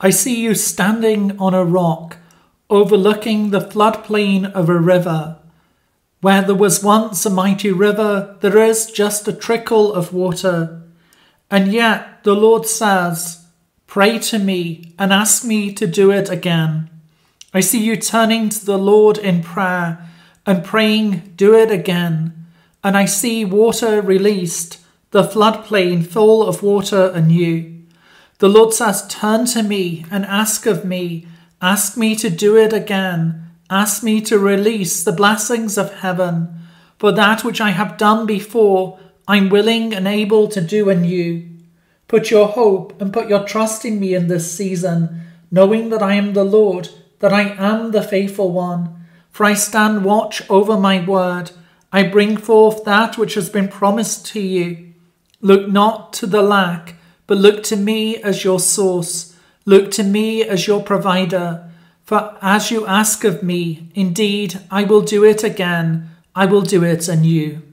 I see you standing on a rock, overlooking the floodplain of a river. Where there was once a mighty river, there is just a trickle of water. And yet the Lord says, pray to me and ask me to do it again. I see you turning to the Lord in prayer and praying, do it again. And I see water released, the floodplain full of water anew. The Lord says, turn to me and ask of me. Ask me to do it again. Ask me to release the blessings of heaven, for that which I have done before, I'm willing and able to do anew. Put your hope and put your trust in me in this season, knowing that I am the Lord, that I am the faithful one. For I stand watch over my word. I bring forth that which has been promised to you. Look not to the lack, but look to me as your source. Look to me as your provider. For as you ask of me, indeed, I will do it again, I will do it anew.